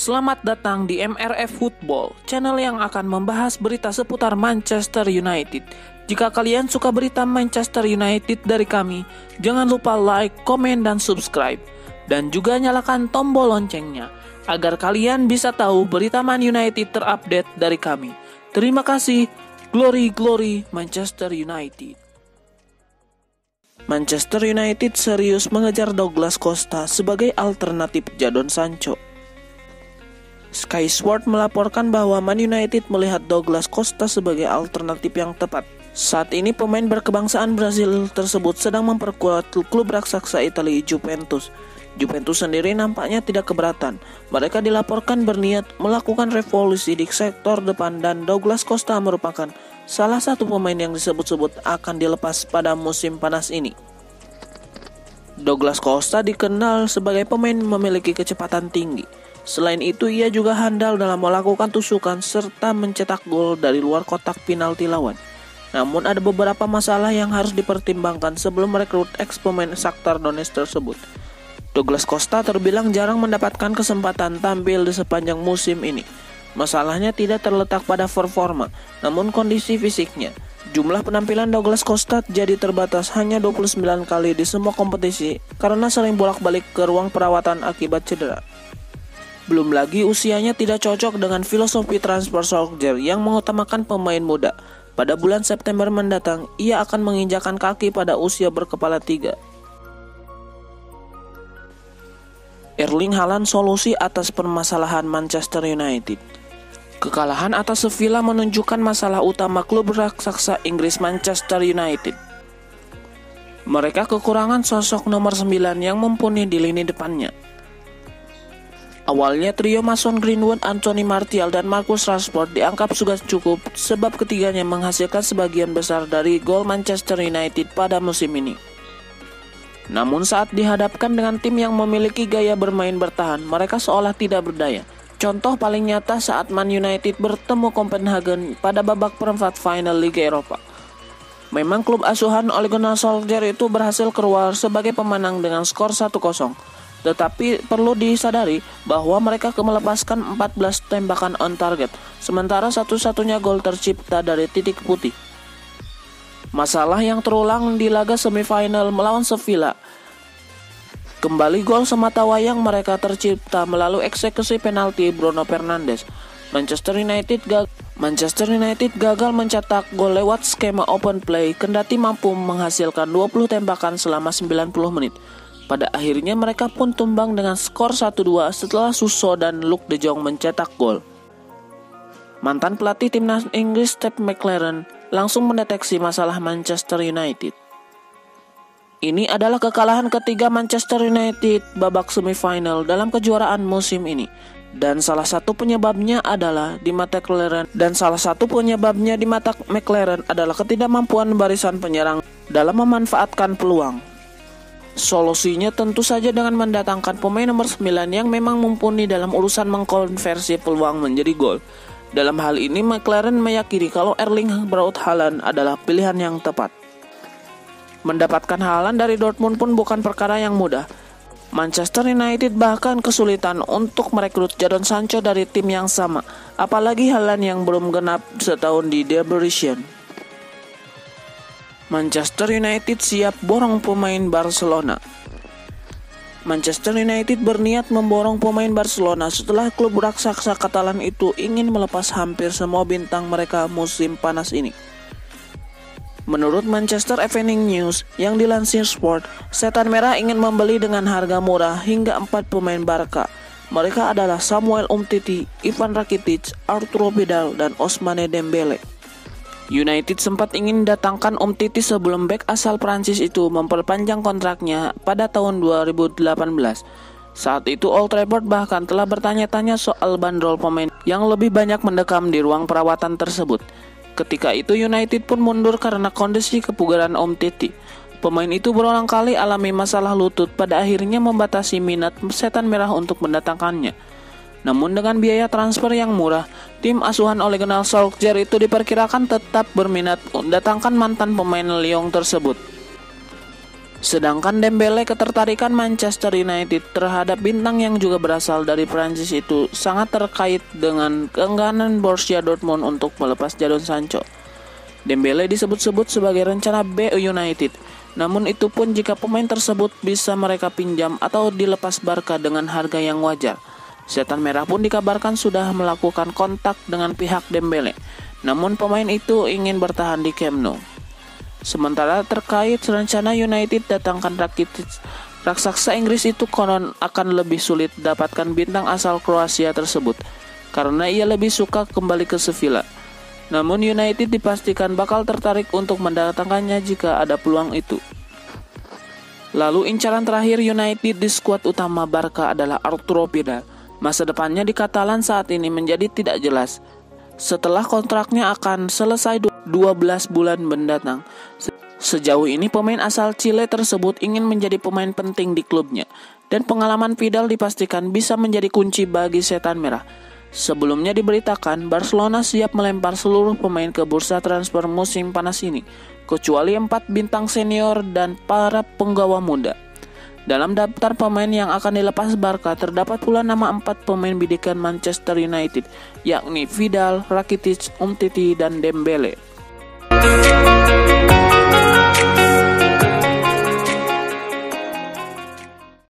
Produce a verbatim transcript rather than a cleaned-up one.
Selamat datang di M R F Football, channel yang akan membahas berita seputar Manchester United. Jika kalian suka berita Manchester United dari kami, jangan lupa like, komen, dan subscribe. Dan juga nyalakan tombol loncengnya, agar kalian bisa tahu berita Man United terupdate dari kami. Terima kasih, glory glory Manchester United. Manchester United serius mengejar Douglas Costa sebagai alternatif Jadon Sancho. Sky Sports melaporkan bahwa Man United melihat Douglas Costa sebagai alternatif yang tepat. Saat ini pemain berkebangsaan Brasil tersebut sedang memperkuat klub raksasa Italia Juventus. Juventus sendiri nampaknya tidak keberatan. Mereka dilaporkan berniat melakukan revolusi di sektor depan dan Douglas Costa merupakan salah satu pemain yang disebut-sebut akan dilepas pada musim panas ini. Douglas Costa dikenal sebagai pemain memiliki kecepatan tinggi. Selain itu, ia juga handal dalam melakukan tusukan serta mencetak gol dari luar kotak penalti lawan. Namun ada beberapa masalah yang harus dipertimbangkan sebelum merekrut eks-pemain Shakhtar Donetsk tersebut. Douglas Costa terbilang jarang mendapatkan kesempatan tampil di sepanjang musim ini. Masalahnya tidak terletak pada performa, namun kondisi fisiknya. Jumlah penampilan Douglas Costa jadi terbatas hanya dua puluh sembilan kali di semua kompetisi karena sering bolak-balik ke ruang perawatan akibat cedera. Belum lagi usianya tidak cocok dengan filosofi transfer Solskjaer yang mengutamakan pemain muda. Pada bulan September mendatang, ia akan menginjakan kaki pada usia berkepala tiga. Erling Haaland solusi atas permasalahan Manchester United. Kekalahan atas Sevilla menunjukkan masalah utama klub raksasa Inggris Manchester United. Mereka kekurangan sosok nomor sembilan yang mumpuni di lini depannya. Awalnya trio Mason Greenwood, Anthony Martial, dan Marcus Rashford dianggap sudah cukup sebab ketiganya menghasilkan sebagian besar dari gol Manchester United pada musim ini. Namun saat dihadapkan dengan tim yang memiliki gaya bermain bertahan, mereka seolah tidak berdaya. Contoh paling nyata saat Man United bertemu Copenhagen pada babak perempat final Liga Eropa. Memang klub asuhan Ole Gunnar Solskjaer itu berhasil keluar sebagai pemenang dengan skor satu kosong. Tetapi perlu disadari bahwa mereka melepaskan empat belas tembakan on target, sementara satu-satunya gol tercipta dari titik putih. Masalah yang terulang di laga semifinal melawan Sevilla. Kembali gol semata wayang mereka tercipta melalui eksekusi penalti Bruno Fernandes. Manchester United gagal Manchester United gagal mencetak gol lewat skema open play kendati mampu menghasilkan dua puluh tembakan selama sembilan puluh menit. Pada akhirnya mereka pun tumbang dengan skor satu dua setelah Suso dan Luke De Jong mencetak gol. Mantan pelatih timnas Inggris Steve McLaren langsung mendeteksi masalah Manchester United. Ini adalah kekalahan ketiga Manchester United babak semifinal dalam kejuaraan musim ini. Dan salah satu penyebabnya adalah di mata McLaren dan salah satu penyebabnya di mata McLaren adalah ketidakmampuan barisan penyerang dalam memanfaatkan peluang. Solusinya tentu saja dengan mendatangkan pemain nomor sembilan yang memang mumpuni dalam urusan mengkonversi peluang menjadi gol. Dalam hal ini McLaren meyakini kalau Erling Braut Haaland adalah pilihan yang tepat. Mendapatkan Haaland dari Dortmund pun bukan perkara yang mudah. Manchester United bahkan kesulitan untuk merekrut Jadon Sancho dari tim yang sama, apalagi Haaland yang belum genap setahun di Borussia. Manchester United siap borong pemain Barcelona. Manchester United berniat memborong pemain Barcelona setelah klub raksasa Katalan itu ingin melepas hampir semua bintang mereka musim panas ini. Menurut Manchester Evening News yang dilansir Sport, Setan Merah ingin membeli dengan harga murah hingga empat pemain Barca. Mereka adalah Samuel Umtiti, Ivan Rakitic, Arturo Vidal, dan Ousmane Dembélé. United sempat ingin datangkan Umtiti sebelum bek asal Prancis itu memperpanjang kontraknya pada tahun dua ribu delapan belas. Saat itu Old Trafford bahkan telah bertanya-tanya soal bandrol pemain yang lebih banyak mendekam di ruang perawatan tersebut. Ketika itu United pun mundur karena kondisi kepugaran Umtiti. Pemain itu berulang kali alami masalah lutut pada akhirnya membatasi minat Setan Merah untuk mendatangkannya. Namun dengan biaya transfer yang murah, tim asuhan Ole Gunnar Solskjaer itu diperkirakan tetap berminat mendatangkan mantan pemain Lyon tersebut. Sedangkan Dembélé, ketertarikan Manchester United terhadap bintang yang juga berasal dari Prancis itu sangat terkait dengan keengganan Borussia Dortmund untuk melepas Jadon Sancho. Dembélé disebut-sebut sebagai rencana B United, namun itu pun jika pemain tersebut bisa mereka pinjam atau dilepas Barca dengan harga yang wajar. Setan Merah pun dikabarkan sudah melakukan kontak dengan pihak Dembélé, namun pemain itu ingin bertahan di Camp Nou. Sementara terkait rencana United datangkan Rakitic, raksasa Inggris itu konon akan lebih sulit dapatkan bintang asal Kroasia tersebut karena ia lebih suka kembali ke Sevilla. Namun United dipastikan bakal tertarik untuk mendatangkannya jika ada peluang itu. Lalu incaran terakhir United di skuad utama Barca adalah Arturo Vidal. Masa depannya di Catalan saat ini menjadi tidak jelas setelah kontraknya akan selesai dua belas bulan mendatang. Sejauh ini pemain asal Chile tersebut ingin menjadi pemain penting di klubnya, dan pengalaman Vidal dipastikan bisa menjadi kunci bagi Setan Merah. Sebelumnya diberitakan Barcelona siap melempar seluruh pemain ke bursa transfer musim panas ini, kecuali empat bintang senior dan para penggawa muda. Dalam daftar pemain yang akan dilepas Barca terdapat pula nama empat pemain bidikan Manchester United, yakni Vidal, Rakitic, Umtiti, dan Dembélé.